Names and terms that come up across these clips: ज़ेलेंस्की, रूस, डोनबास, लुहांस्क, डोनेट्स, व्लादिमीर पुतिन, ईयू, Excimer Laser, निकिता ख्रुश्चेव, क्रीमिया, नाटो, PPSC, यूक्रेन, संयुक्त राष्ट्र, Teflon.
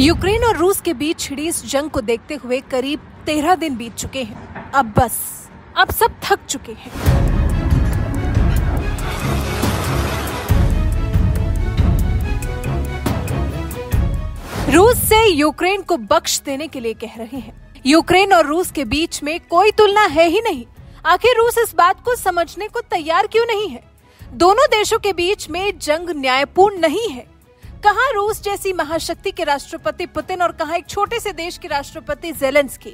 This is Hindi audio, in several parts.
यूक्रेन और रूस के बीच छिड़ी इस जंग को देखते हुए करीब 13 दिन बीत चुके हैं। अब बस, अब सब थक चुके हैं। रूस से यूक्रेन को बख्श देने के लिए कह रहे हैं। यूक्रेन और रूस के बीच में कोई तुलना है ही नहीं। आखिर रूस इस बात को समझने को तैयार क्यों नहीं है? दोनों देशों के बीच में जंग न्यायपूर्ण नहीं है। कहां रूस जैसी महाशक्ति के राष्ट्रपति पुतिन और कहां एक छोटे से देश के राष्ट्रपति ज़ेलेंस्की।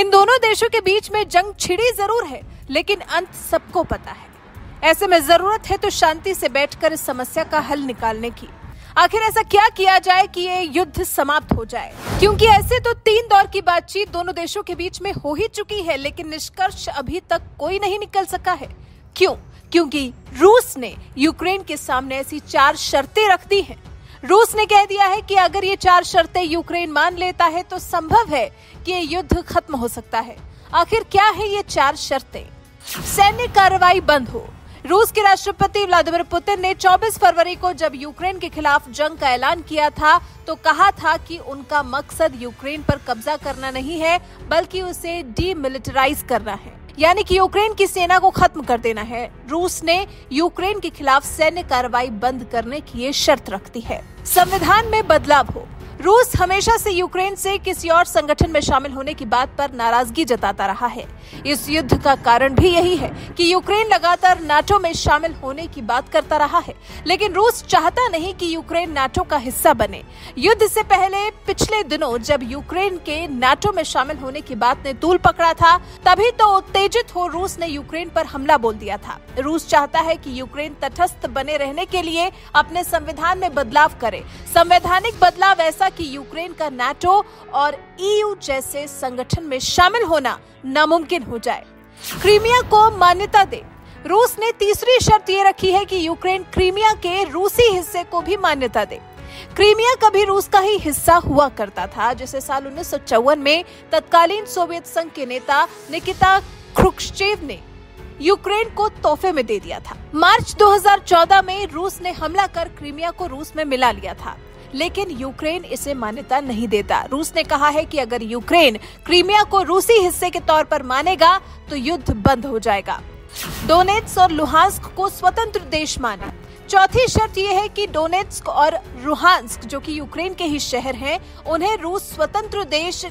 इन दोनों देशों के बीच में जंग छिड़ी जरूर है, लेकिन अंत सबको पता है। ऐसे में जरूरत है तो शांति से बैठकर इस समस्या का हल निकालने की। आखिर ऐसा क्या किया जाए कि ये युद्ध समाप्त हो जाए, क्योंकि ऐसे तो 3 दौर की बातचीत दोनों देशों के बीच में हो ही चुकी है, लेकिन निष्कर्ष अभी तक कोई नहीं निकल सका है। क्यों? क्योंकि रूस ने यूक्रेन के सामने ऐसी 4 शर्तें रख दी हैं। रूस ने कह दिया है कि अगर ये 4 शर्तें यूक्रेन मान लेता है तो संभव है कि ये युद्ध खत्म हो सकता है। आखिर क्या है ये 4 शर्तें? सैन्य कार्रवाई बंद हो। रूस के राष्ट्रपति व्लादिमीर पुतिन ने 24 फरवरी को जब यूक्रेन के खिलाफ जंग का ऐलान किया था तो कहा था कि उनका मकसद यूक्रेन पर कब्जा करना नहीं है, बल्कि उसे डीमिलिटराइज करना है, यानी कि यूक्रेन की सेना को खत्म कर देना है। रूस ने यूक्रेन के खिलाफ सैन्य कार्रवाई बंद करने की ये शर्त रख दी है। संविधान में बदलाव हो। रूस हमेशा से यूक्रेन से किसी और संगठन में शामिल होने की बात पर नाराजगी जताता रहा है। इस युद्ध का कारण भी यही है कि यूक्रेन लगातार नाटो में शामिल होने की बात करता रहा है, लेकिन रूस चाहता नहीं कि यूक्रेन नाटो का हिस्सा बने। युद्ध से पहले पिछले दिनों जब यूक्रेन के नाटो में शामिल होने की बात ने तूल पकड़ा था, तभी तो उत्तेजित हो रूस ने यूक्रेन पर हमला बोल दिया था। रूस चाहता है कि यूक्रेन तटस्थ बने रहने के लिए अपने संविधान में बदलाव करे। संवैधानिक बदलाव ऐसा कि यूक्रेन का नाटो और ईयू जैसे संगठन में शामिल होना नामुमकिन हो जाए। क्रीमिया को मान्यता दे। रूस ने तीसरी शर्त ये रखी है कि यूक्रेन क्रीमिया के रूसी हिस्से को भी मान्यता दे। क्रीमिया कभी रूस का ही हिस्सा हुआ करता था, जिसे साल 1954 में तत्कालीन सोवियत संघ के नेता निकिता ख्रुश्चेव ने यूक्रेन को तोहफे में दे दिया था। मार्च 2014 में रूस ने हमला कर क्रीमिया को रूस में मिला लिया था, लेकिन यूक्रेन इसे मान्यता नहीं देता। रूस ने कहा है कि अगर यूक्रेन क्रीमिया को रूसी हिस्से के तौर पर मानेगा तो युद्ध बंद हो जाएगा। डोनेट्स और लुहांस्क को स्वतंत्र देश माने। चौथी शर्त यह है कि डोनेट्स और लुहांस्क, जो कि यूक्रेन के ही शहर हैं, उन्हें रूस स्वतंत्र देश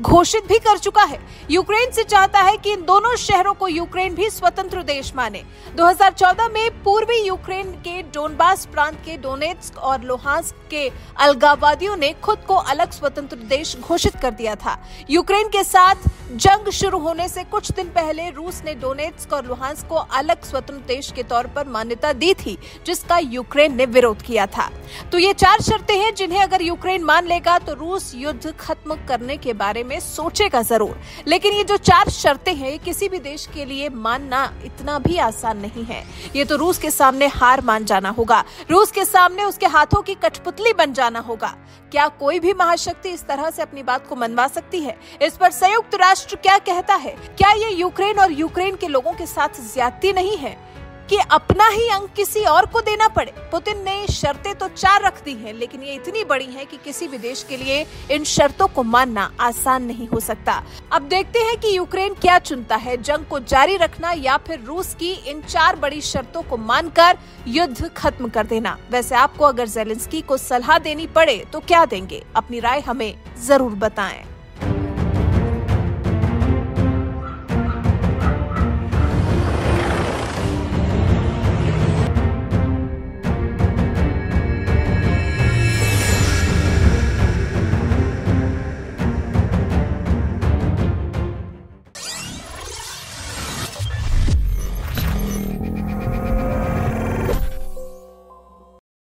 घोषित भी कर चुका है। यूक्रेन से चाहता है कि इन दोनों शहरों को यूक्रेन भी स्वतंत्र देश माने। 2014 में पूर्वी यूक्रेन के डोनबास प्रांत के डोनेट्स और लुहांस्क के अलगावादियों ने खुद को अलग स्वतंत्र देश घोषित कर दिया था। यूक्रेन के साथ जंग शुरू होने से कुछ दिन पहले रूस ने डोनेट्स और लुहांस्क को अलग स्वतंत्र देश के तौर पर मान्यता दी थी, जिसका यूक्रेन ने विरोध किया था। तो ये 4 शर्तें हैं जिन्हें अगर यूक्रेन मान लेगा तो रूस युद्ध खत्म करने के बारे में सोचेगा जरूर, लेकिन ये जो 4 शर्तें हैं किसी भी देश के लिए मानना इतना भी आसान नहीं है। ये तो रूस के सामने हार मान जाना होगा। रूस के सामने उसके हाथों की कठपुतली बन जाना होगा। क्या कोई भी महाशक्ति इस तरह से अपनी बात को मनवा सकती है? इस पर संयुक्त राष्ट्र क्या कहता है? क्या ये यूक्रेन और यूक्रेन के लोगों के साथ ज्यादती नहीं है कि अपना ही अंग किसी और को देना पड़े? पुतिन ने शर्तें तो 4 रख दी हैं, लेकिन ये इतनी बड़ी हैं कि किसी भी देश के लिए इन शर्तों को मानना आसान नहीं हो सकता। अब देखते हैं कि यूक्रेन क्या चुनता है, जंग को जारी रखना या फिर रूस की इन 4 बड़ी शर्तों को मानकर युद्ध खत्म कर देना। वैसे आपको अगर ज़ेलेंस्की को सलाह देनी पड़े तो क्या देंगे? अपनी राय हमें जरूर बताएं।